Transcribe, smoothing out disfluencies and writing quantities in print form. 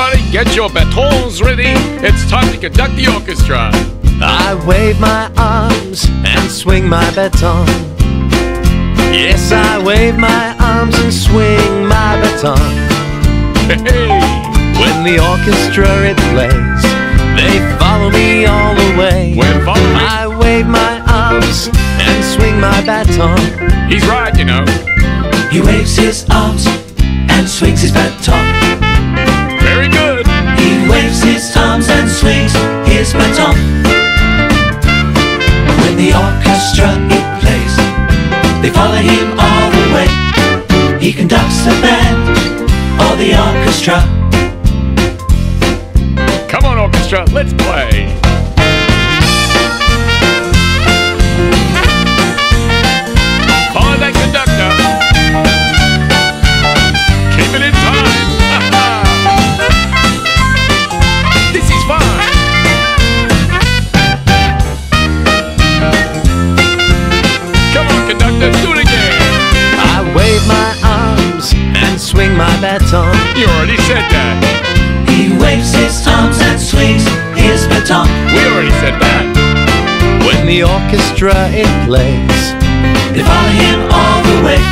Everybody get your batons ready, it's time to conduct the orchestra. I wave my arms and swing my baton. Yes, I wave my arms and swing my baton. Hey. When the orchestra it plays, they follow me all the way. I wave my arms and swing my baton. He's right, you know. He waves his arms and swings his baton. Very good. He waves his arms and swings his baton. When the orchestra it plays, they follow him all the way. He conducts the band or the orchestra. Come on, orchestra, let's play. Swing my baton. You already said that. He waves his arms and swings his baton. We already said that. When the orchestra it plays, they follow him all the way.